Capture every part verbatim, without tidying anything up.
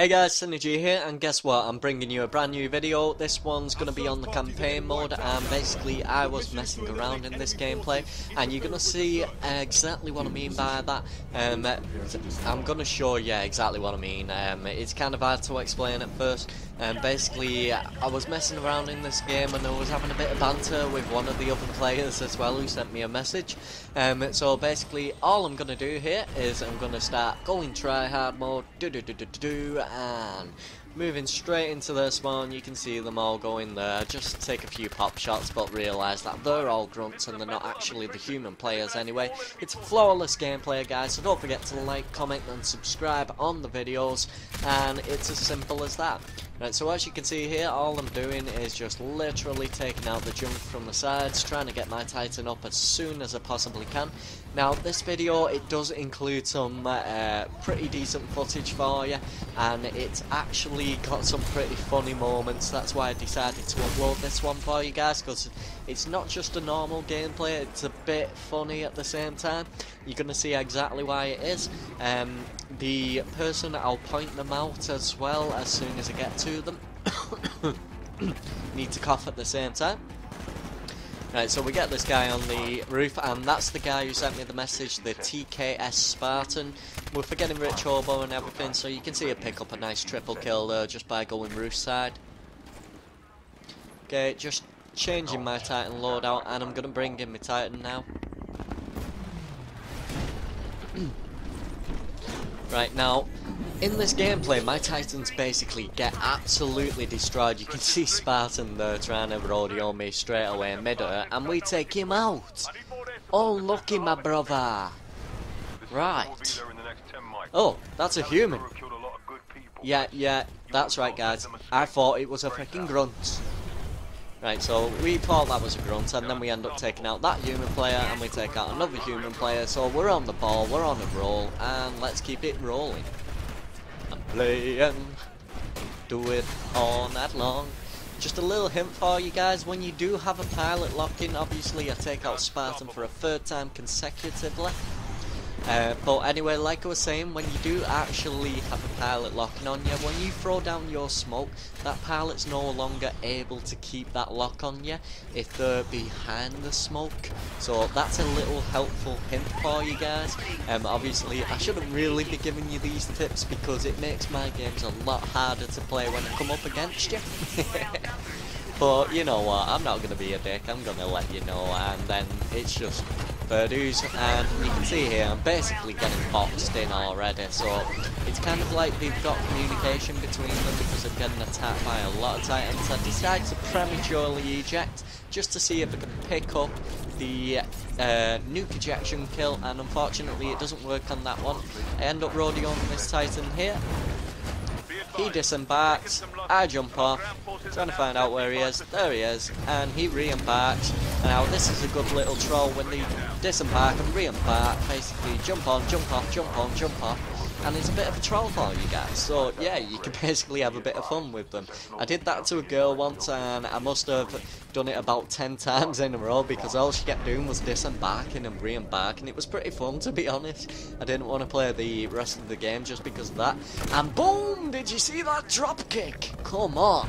Hey guys, Synergy here, and guess what? I'm bringing you a brand new video. This one's going to be on the campaign mode, and basically I was messing around in this gameplay, and you're going to see exactly what I mean by that. Um, I'm going to show you exactly what I mean. Um, it's kind of hard to explain at first. Um, basically, I was messing around in this game, and I was having a bit of banter with one of the other players as well, who sent me a message. Um, so basically, all I'm going to do here is I'm going to start going try hard mode, do do do do do, do and moving straight into their spawn. You can see them all going there, just take a few pop shots, but realise that they're all grunts and they're not actually the human players anyway. It's flawless gameplay, guys, so don't forget to like, comment and subscribe on the videos, and it's as simple as that. Right, so as you can see here, all I'm doing is just literally taking out the junk from the sides, trying to get my Titan up as soon as I possibly can. Now, this video, it does include some uh, pretty decent footage for you, and it's actually got some pretty funny moments. That's why I decided to upload this one for you guys, because it's not just a normal gameplay, it's a bit funny at the same time. You're going to see exactly why it is. Um, the person, I'll point them out as well as soon as I get to them. Need to cough at the same time. Right, so we get this guy on the roof, and that's the guy who sent me the message, the T K S Spartan. We're forgetting Rich Hobo and everything, so you can see I pick up a nice triple kill there just by going roof side. Okay, just changing my Titan loadout, and I'm gonna bring in my Titan now. Right, now in this gameplay, my Titans basically get absolutely destroyed. You can see Spartan there trying to rodeo me straight away in mid-air, and we take him out. Oh, lucky my brother. Right. Oh, that's a human. Yeah, yeah, that's right, guys. I thought it was a freaking grunt. Right, so we thought that was a grunt, and then we end up taking out that human player, and we take out another human player. So we're on the ball, we're on a roll, and let's keep it rolling. I'm playing, do it all night long. Just a little hint for you guys, when you do have a pilot lock-in, obviously I take out Spartan for a third time consecutively. Uh, but anyway, like I was saying, when you do actually have a pilot locking on you, when you throw down your smoke, that pilot's no longer able to keep that lock on you if they're behind the smoke. So that's a little helpful hint for you guys. Um, obviously, I shouldn't really be giving you these tips because it makes my games a lot harder to play when I come up against you. But you know what, I'm not going to be a dick, I'm going to let you know, and then it's just birdies, and you can see here, I'm basically getting boxed in already, so it's kind of like they've got communication between them because I'm getting attacked by a lot of Titans. I decide to prematurely eject just to see if I can pick up the uh, nuke ejection kill, and unfortunately it doesn't work on that one. I end up rodeoing this Titan here. He disembarks, I jump off, trying to find out where he is. There he is, and he re-embarks. Now this is a good little troll when they disembark and re-embark, basically jump on, jump off, jump on, jump off, and it's a bit of a troll for you guys, so yeah, you can basically have a bit of fun with them. I did that to a girl once, and I must have done it about ten times in a row because all she kept doing was disembarking and re-embarking. It was pretty fun, to be honest. I didn't want to play the rest of the game just because of that. And boom, did you see that drop kick? Come on.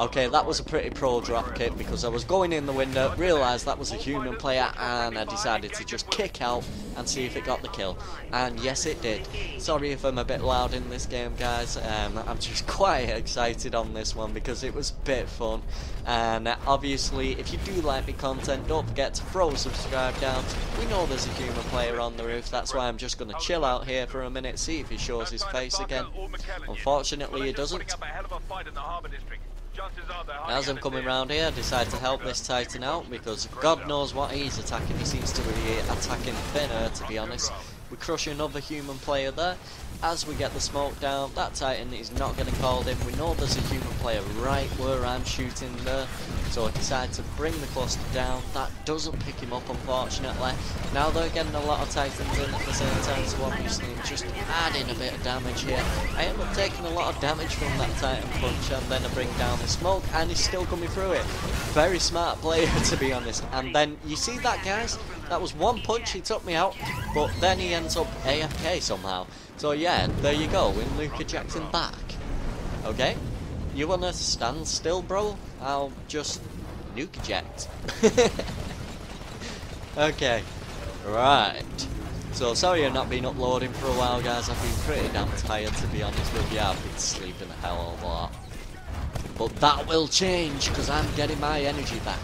Okay, that was a pretty pro drop kick because I was going in the window, realised that was a human player, and I decided to just kick out and see if it got the kill. And yes, it did. Sorry if I'm a bit loud in this game, guys. Um, I'm just quite excited on this one because it was a bit fun. And obviously, if you do like my content, don't forget to throw subscribe down. We know there's a human player on the roof, that's why I'm just going to chill out here for a minute, see if he shows his face again. Unfortunately, he doesn't. As I'm coming round here, I decide to help this Titan out because God knows what he's attacking. He seems to be attacking thinner, to be honest. We crush another human player there. As we get the smoke down, that Titan is not getting called in. We know there's a human player right where I'm shooting there. So I decide to bring the cluster down. That doesn't pick him up, unfortunately. Now they're getting a lot of Titans in at the same time, so obviously I'm just adding a bit of damage here. I end up taking a lot of damage from that Titan punch, and then I bring down the smoke, and he's still coming through it. Very smart player, to be honest. And then, you see that, guys? That was one punch, he took me out, but then he ends up A F K somehow. So yeah, there you go, in Luka Jackson back. Okay? You wanna stand still, bro? I'll just nuke eject. Okay. Right. So sorry I've not been uploading for a while, guys. I've been pretty damn tired, to be honest with you. I've been sleeping a hell of a lot. But that will change, because I'm getting my energy back.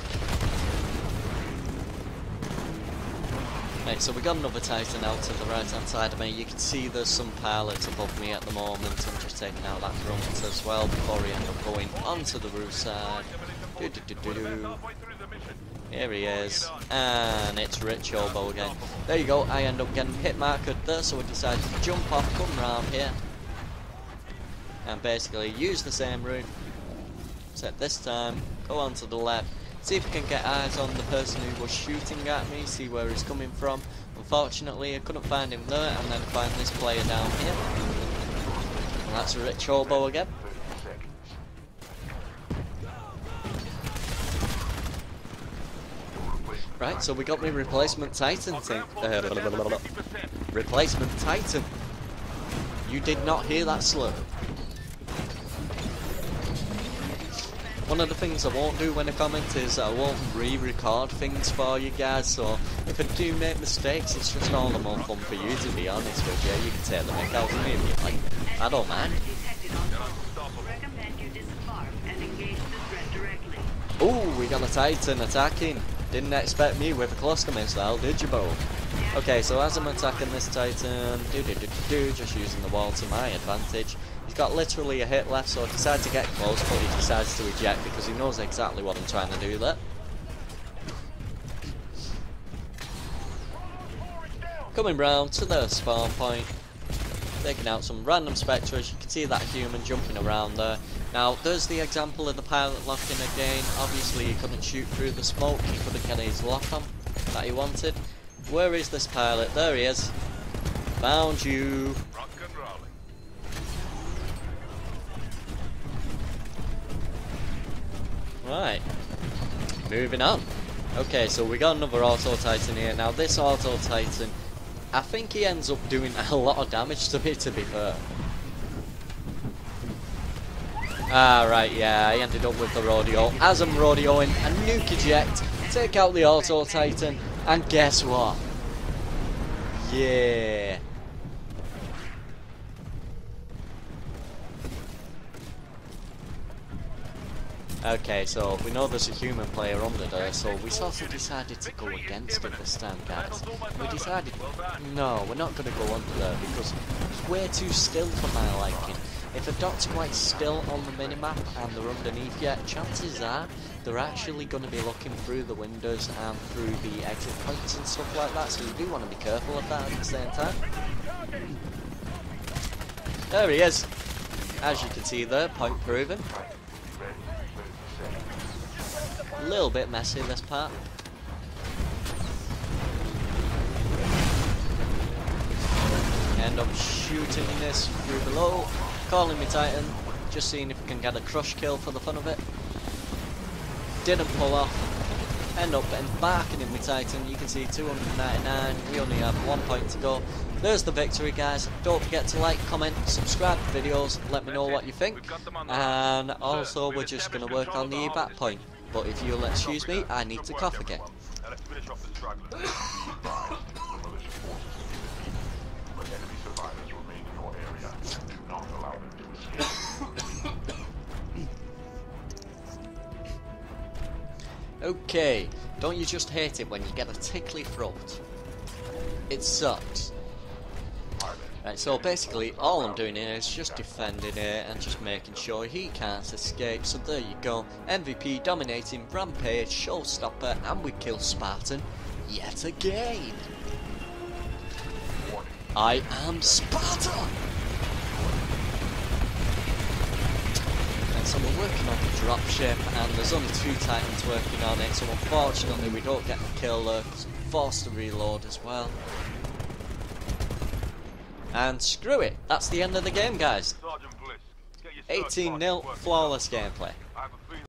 Right, so we got another Titan out to the right hand side of me. You can see there's some pilots above me at the moment. I'm just taking out that grunt as well before he ends up going onto the roof side. Do, do, do, do. Here he is, and it's Rich Hobo again. There you go, I end up getting hit markered there, so I decided to jump off, come round here, and basically use the same route, except this time, go on to the left, see if I can get eyes on the person who was shooting at me, see where he's coming from. Unfortunately, I couldn't find him there, and then find this player down here, and that's Rich Hobo again. Right, so we got my replacement Titan thing. Uh, blah, blah, blah, blah. Replacement Titan. You did not hear that slur. One of the things I won't do when I comment is I won't re-record things for you guys, so if I do make mistakes, it's just all the more fun for you, to be honest with you. You can take the mic out of me if you like. I don't mind. Ooh, we got a Titan attacking. Didn't expect me with a cluster missile, did you, Bo? Okay, so as I'm attacking this Titan, do do do do, just using the wall to my advantage. He's got literally a hit left, so I decide to get close, but he decides to eject because he knows exactly what I'm trying to do there. Coming round to the spawn point, taking out some random spectres. You can see that human jumping around there. Now, there's the example of the pilot locking again. Obviously, he couldn't shoot through the smoke. He couldn't get his lock on that he wanted. Where is this pilot? There he is. Found you. Rock and rolling. Right. Moving on. Okay, so we got another Auto Titan here. Now, this Auto Titan, I think he ends up doing a lot of damage to me, to be fair. Ah, right, yeah, I ended up with the rodeo. As I'm rodeoing, a nuke eject, take out the Auto Titan, and guess what? Yeah. Okay, so we know there's a human player under there, so we sort of decided to go against it this time, guys. We decided, no, we're not going to go under there, because it's way too still for my liking. If a dot's quite still on the minimap and they're underneath you, chances are they're actually going to be looking through the windows and through the exit points and stuff like that, so you do want to be careful of that at the same time. There he is. As you can see there, point proven. A little bit messy this part. End up shooting this through below. Calling me Titan, just seeing if we can get a crush kill for the fun of it. Didn't pull off, end up embarking in my Titan. You can see two hundred ninety-nine, we only have one point to go. There's the victory, guys. Don't forget to like, comment, subscribe to videos, let me know what you think. And also we're just going to work on the evac point, but if you'll excuse me, I need to cough again. Okay, don't you just hate it when you get a tickly throat? It sucks. Right, so basically all I'm doing here is just defending it and just making sure he can't escape. So there you go, M V P dominating, rampage, showstopper, and we kill Spartan yet again. I am Spartan! So we're working on the dropship, and there's only two Titans working on it, so unfortunately we don't get the kill there, because I'm forced to reload as well. And screw it, that's the end of the game, guys. eighteen nil, flawless gameplay.